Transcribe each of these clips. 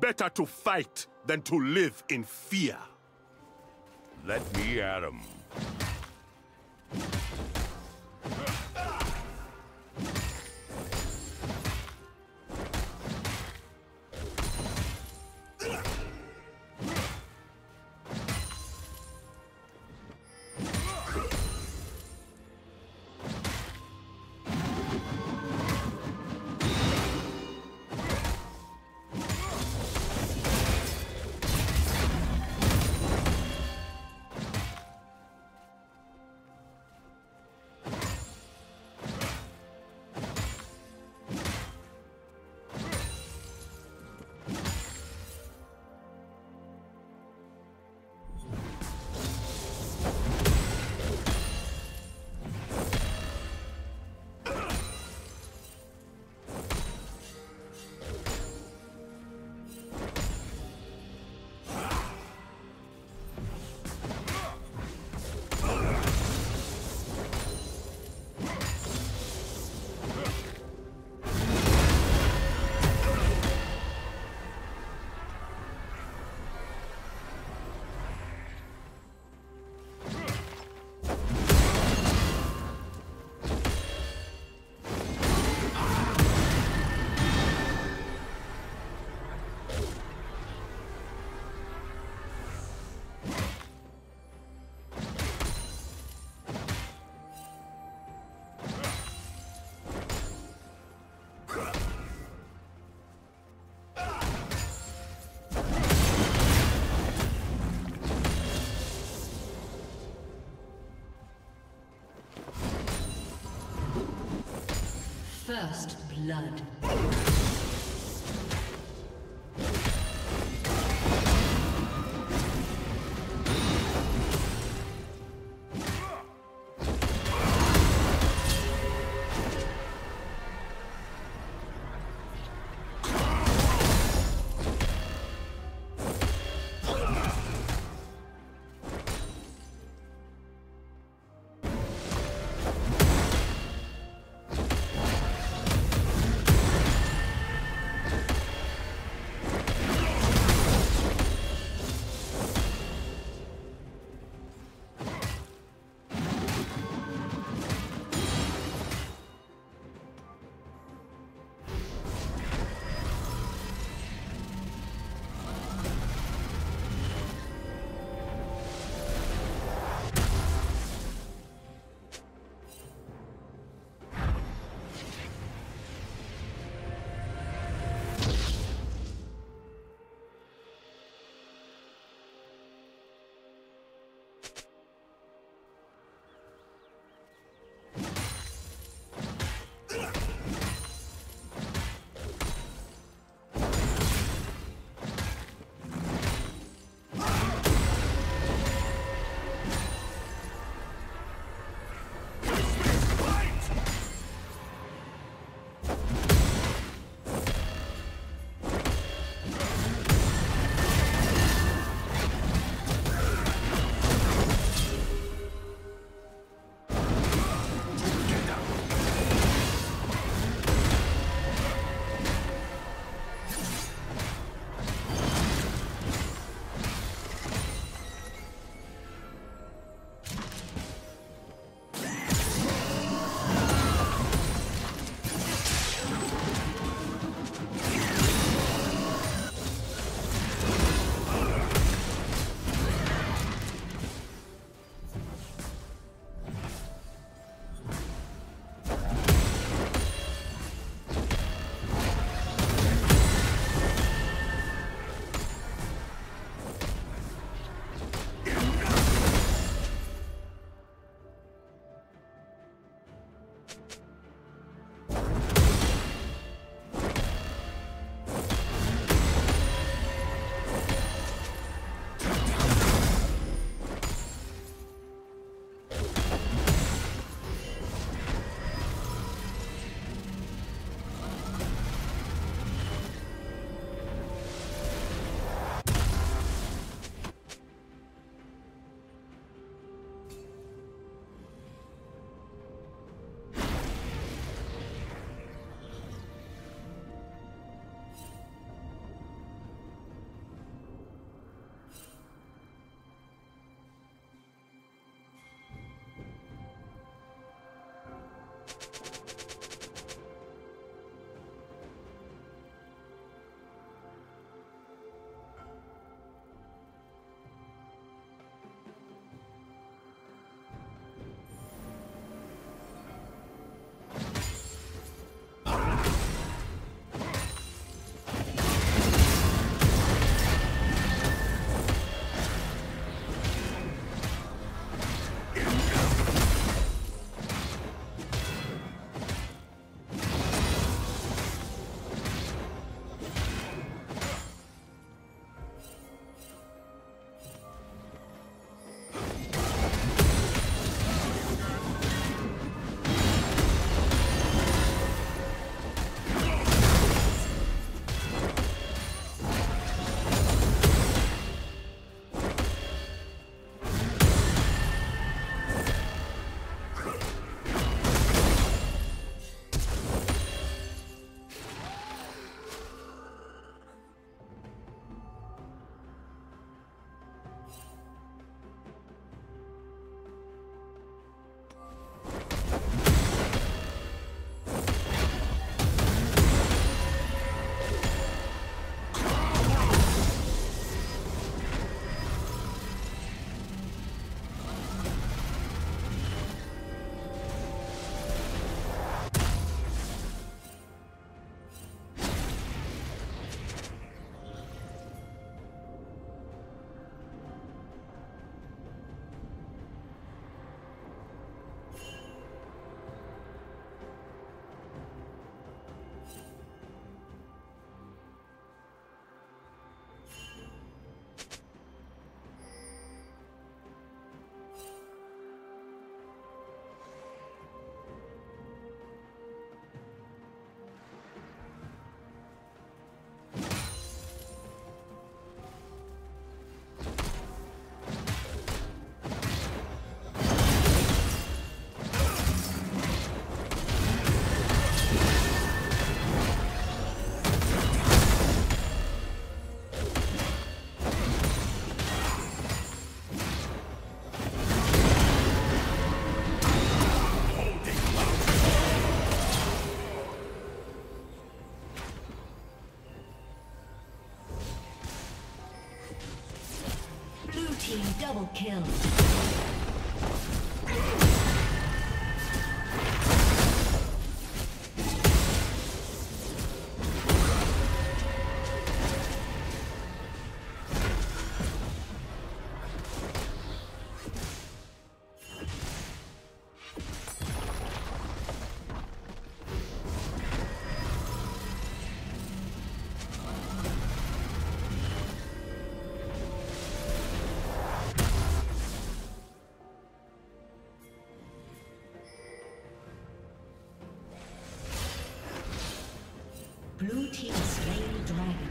Better to fight than to live in fear. Let me at 'em. First blood. Team double kill. Blue team slain the dragon.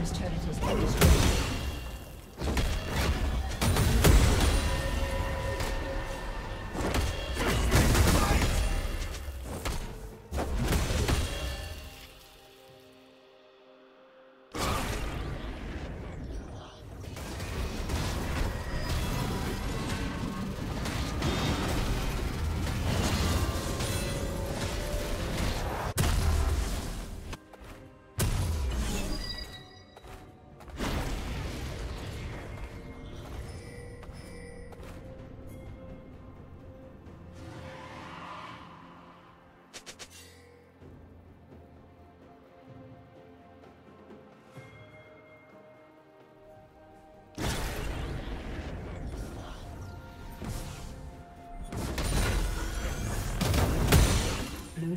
team's turret has been destroyed. Blue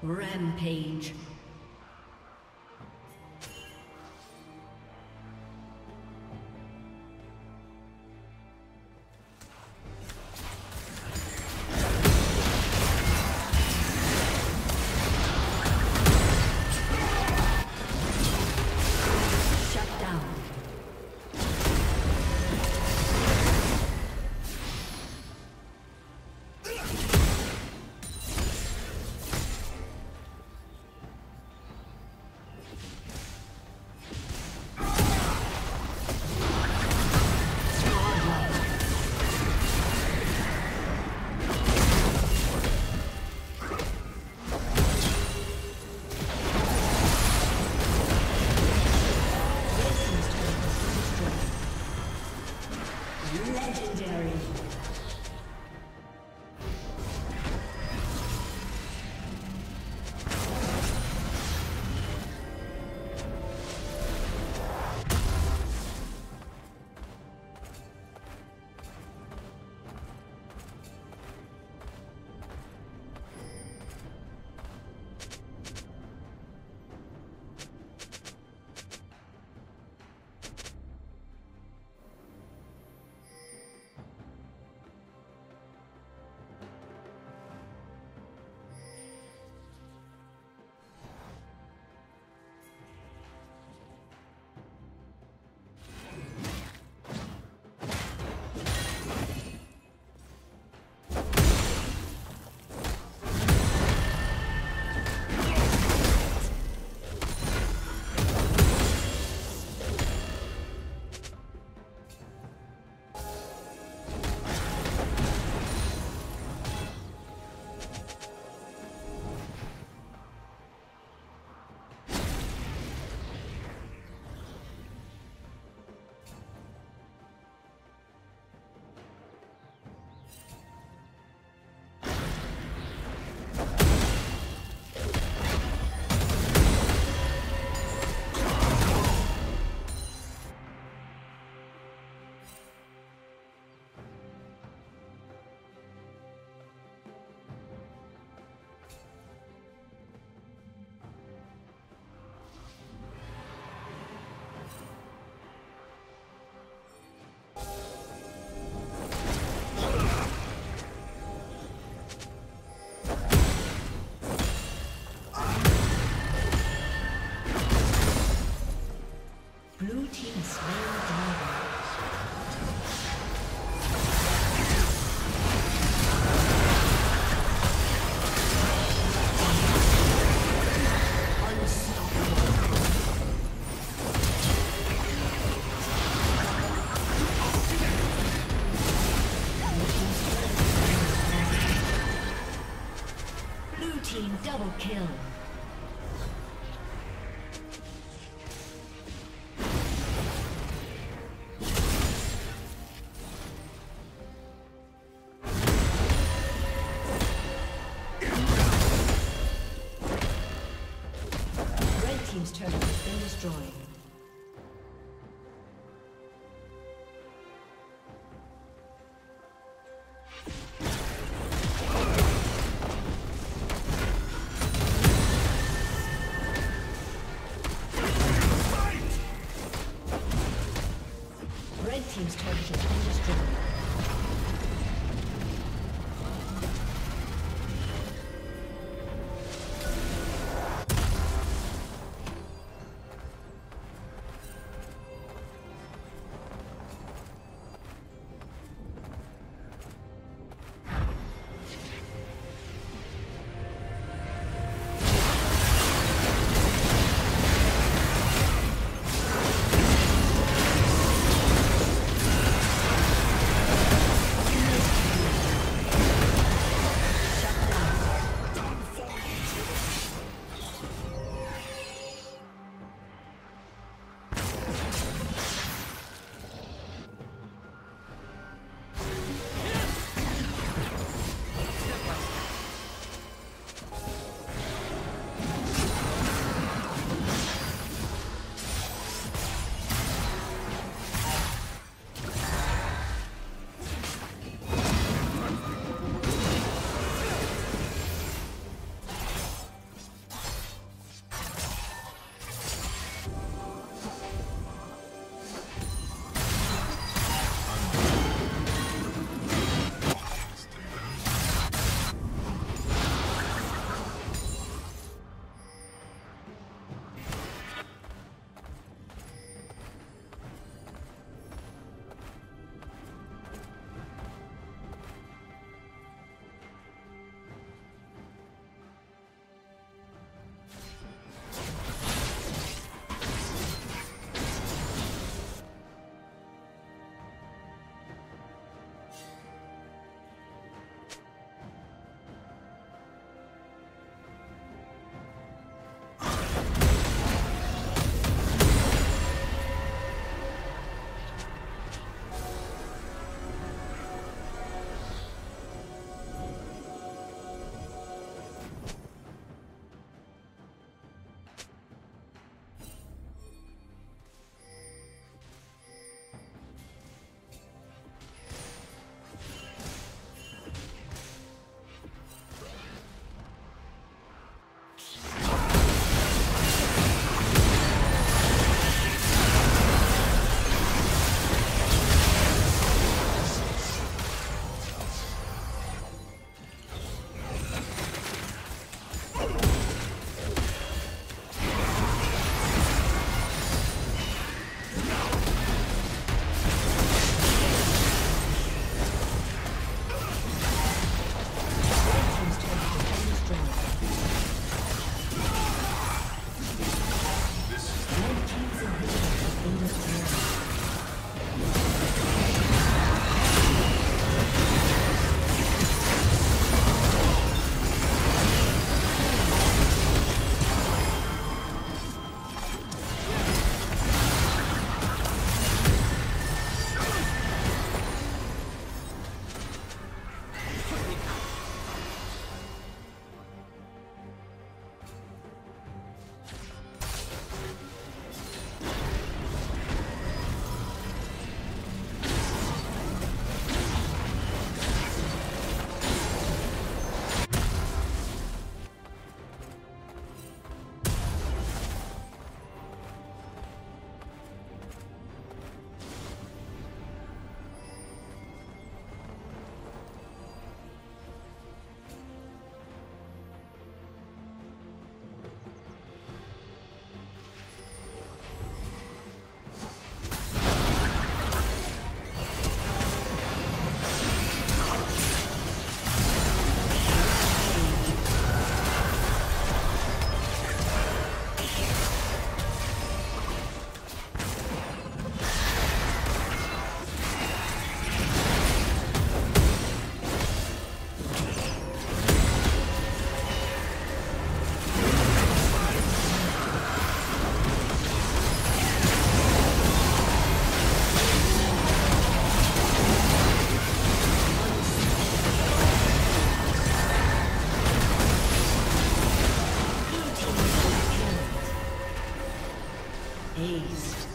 Rampage. Blue team slain dragon. Double kill. Red team's turret has been destroyed. Team's turret has been destroyed. Aced.